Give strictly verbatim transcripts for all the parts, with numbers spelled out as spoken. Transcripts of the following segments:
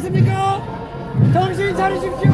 있습니까? 정신 차리십시오.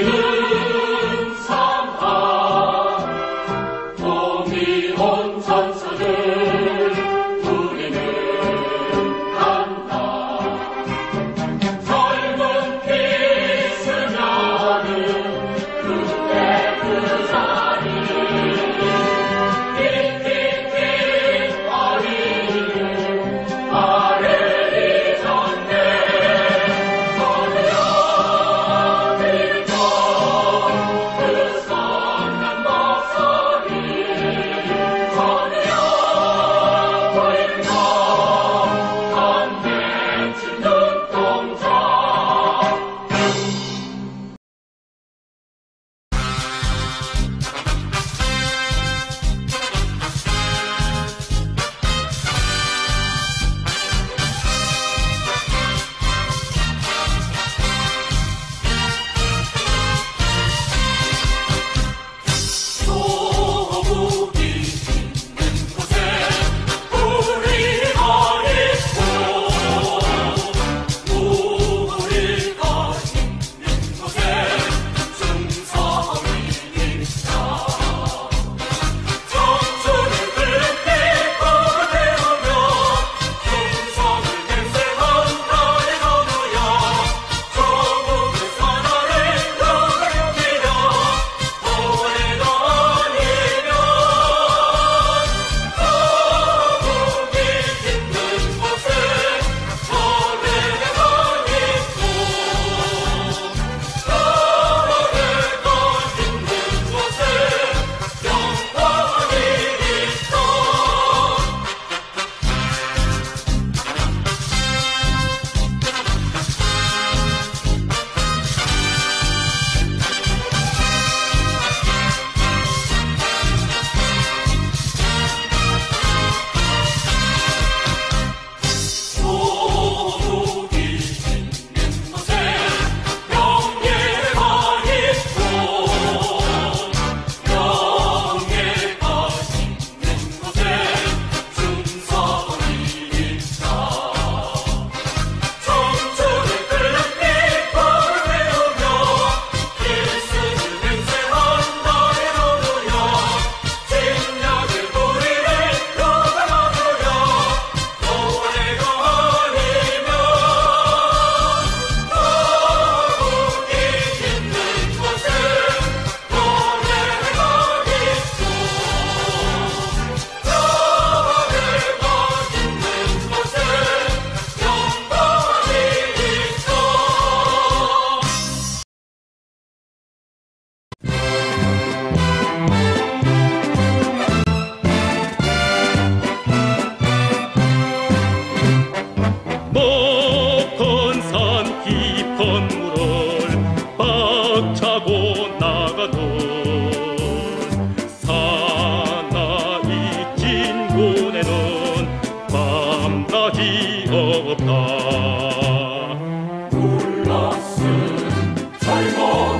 Yeah.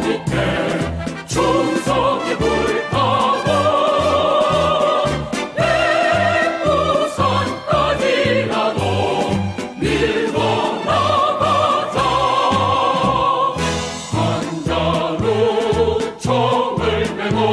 밑에 충성의 불 타고 백두산까지라도 밀고 나가자. 한자로 정을 메고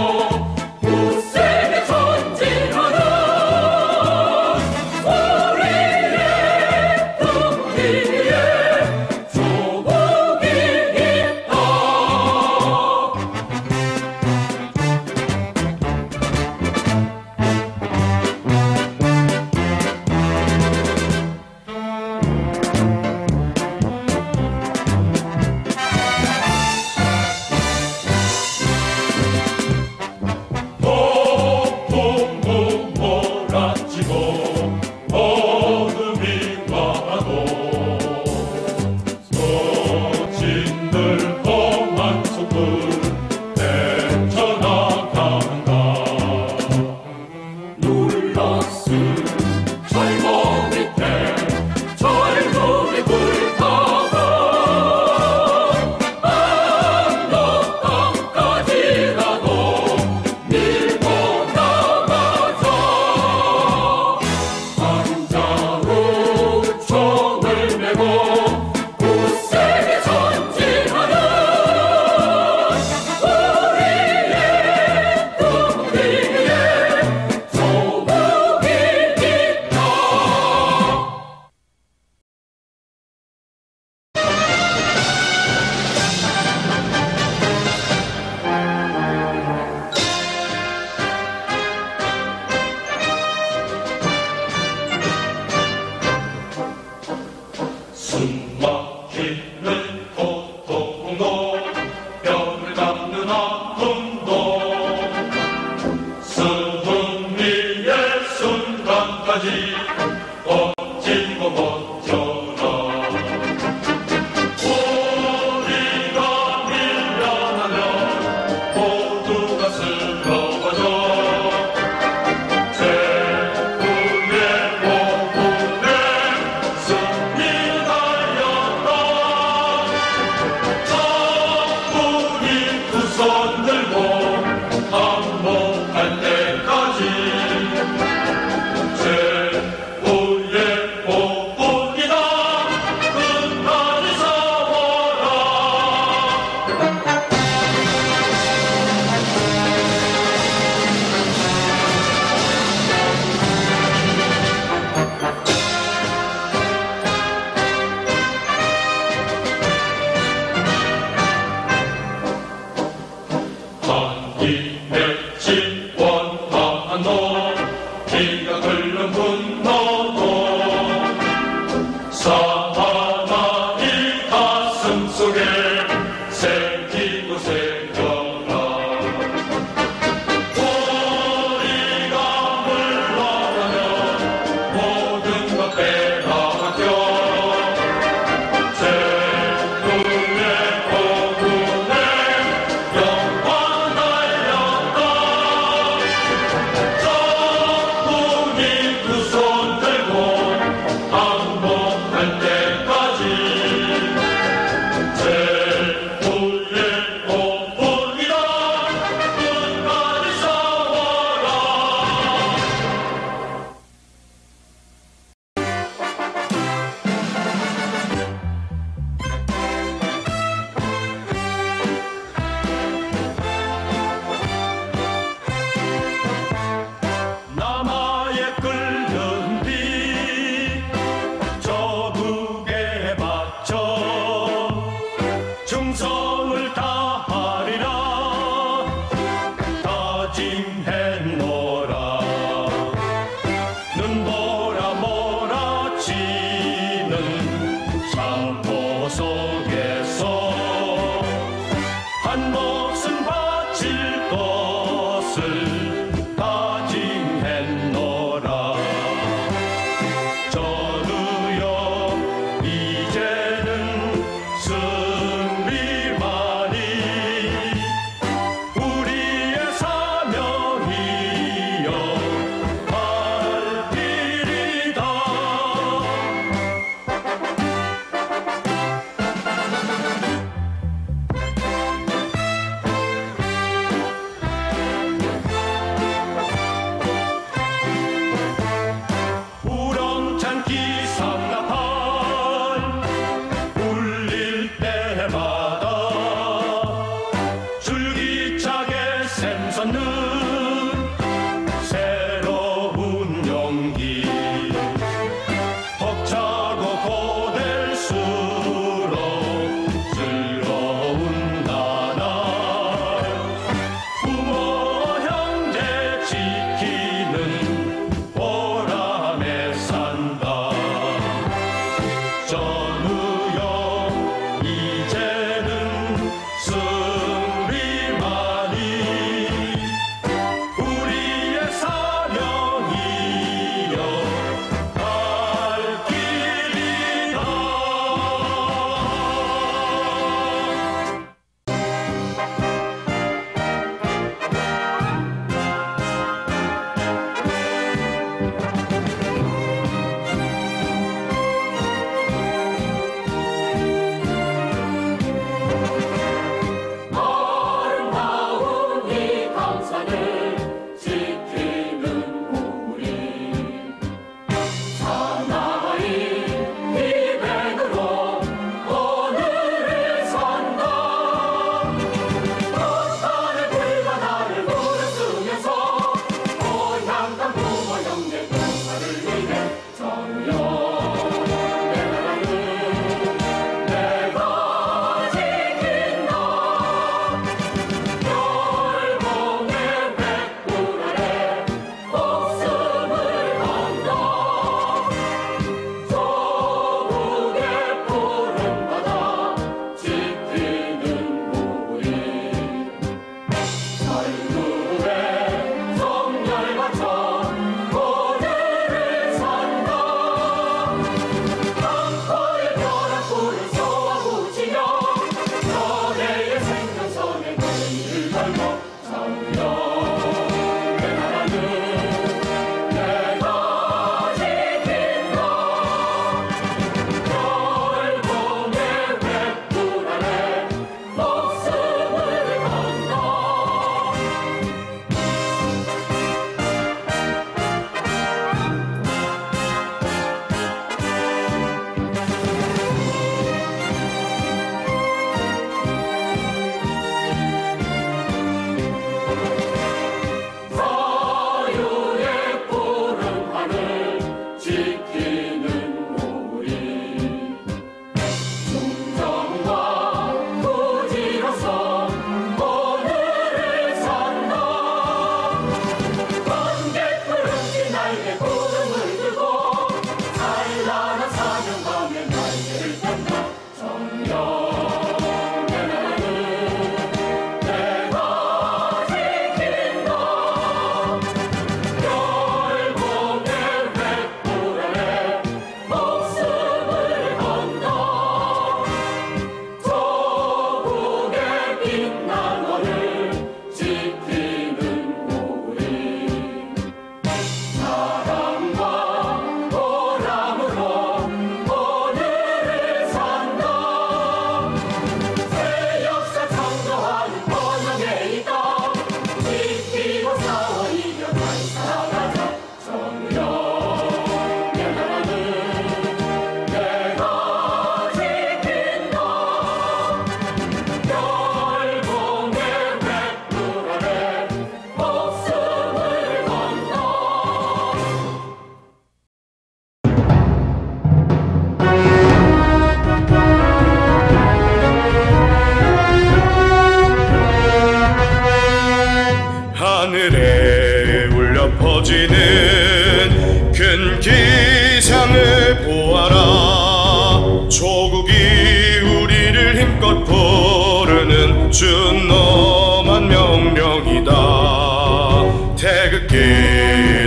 높이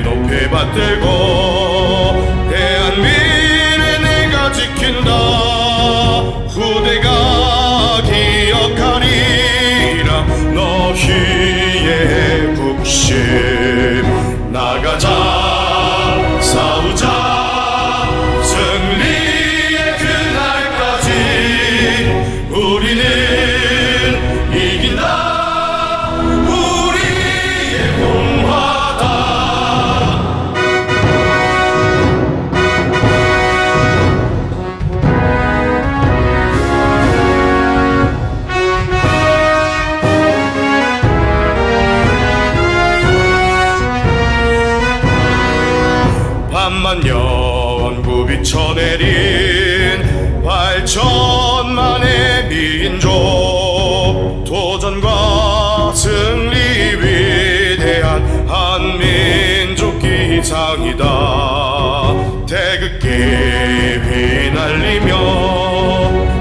높이 받들고 대한민을 내가 지킨다. 후대가 기억하리라. 너희의 북심 나가자 싸우자. 연구 비춰내린 팔천만의 민족, 도전과 승리 위대한 한민족 기상이다. 태극기 휘날리며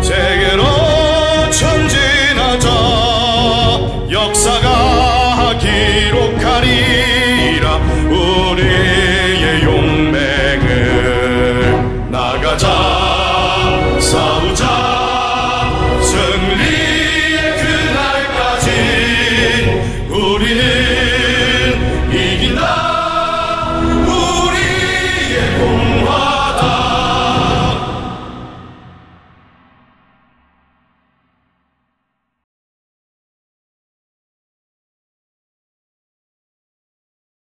세계로 전진하자. 역사가 기록하리라. 우리의 용맹 나가자 싸우자. 승리의 그날까지 우리는